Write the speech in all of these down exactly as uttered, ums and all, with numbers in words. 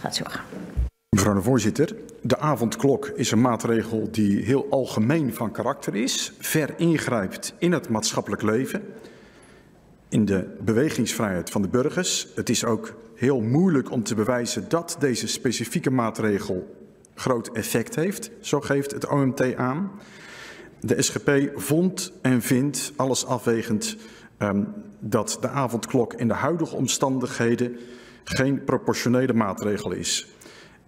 gaat zorgen. Mevrouw de voorzitter, de avondklok is een maatregel die heel algemeen van karakter is, ver ingrijpt in het maatschappelijk leven, in de bewegingsvrijheid van de burgers. Het is ook heel moeilijk om te bewijzen dat deze specifieke maatregel groot effect heeft, zo geeft het O M T aan. De S G P vond en vindt, alles afwegend, um, dat de avondklok in de huidige omstandigheden geen proportionele maatregel is.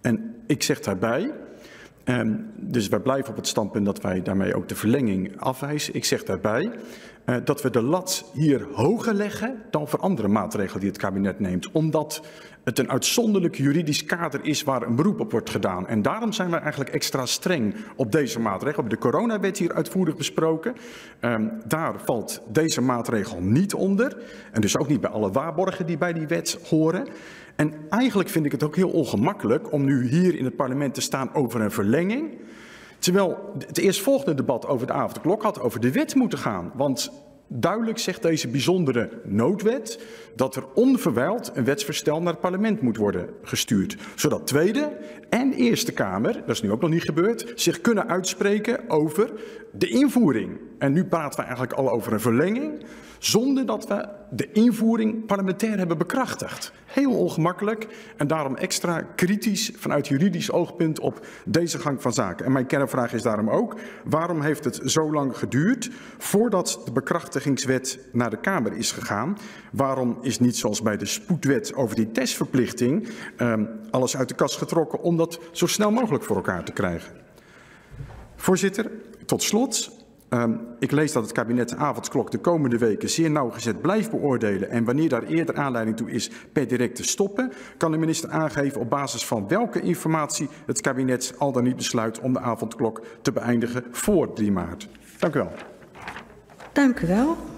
En ik zeg daarbij, um, dus wij blijven op het standpunt dat wij daarmee ook de verlenging afwijzen. Ik zeg daarbij uh, dat we de lat hier hoger leggen dan voor andere maatregelen die het kabinet neemt. Omdat het een uitzonderlijk juridisch kader is waar een beroep op wordt gedaan. En daarom zijn wij eigenlijk extra streng op deze maatregel. De coronawet hier uitvoerig besproken. Um, daar valt deze maatregel niet onder. En dus ook niet bij alle waarborgen die bij die wet horen. En eigenlijk vind ik het ook heel ongemakkelijk om nu hier in het parlement te staan over een verlenging. Terwijl het eerstvolgende debat over de avondklok had over de wet moeten gaan. Want duidelijk zegt deze bijzondere noodwet dat er onverwijld een wetsvoorstel naar het parlement moet worden gestuurd. Zodat Tweede en Eerste Kamer, dat is nu ook nog niet gebeurd, zich kunnen uitspreken over de invoering. En nu praten we eigenlijk al over een verlenging zonder dat we de invoering parlementair hebben bekrachtigd. Heel ongemakkelijk en daarom extra kritisch vanuit juridisch oogpunt op deze gang van zaken. En mijn kernvraag is daarom ook, waarom heeft het zo lang geduurd voordat de bekrachtigingswet naar de Kamer is gegaan? Waarom is niet zoals bij de spoedwet over die testverplichting eh, alles uit de kast getrokken om dat zo snel mogelijk voor elkaar te krijgen? Voorzitter, tot slot. Um, ik lees dat het kabinet de avondklok de komende weken zeer nauwgezet blijft beoordelen en wanneer daar eerder aanleiding toe is per direct te stoppen. Kan de minister aangeven op basis van welke informatie het kabinet al dan niet besluit om de avondklok te beëindigen voor drie maart? Dank u wel. Dank u wel.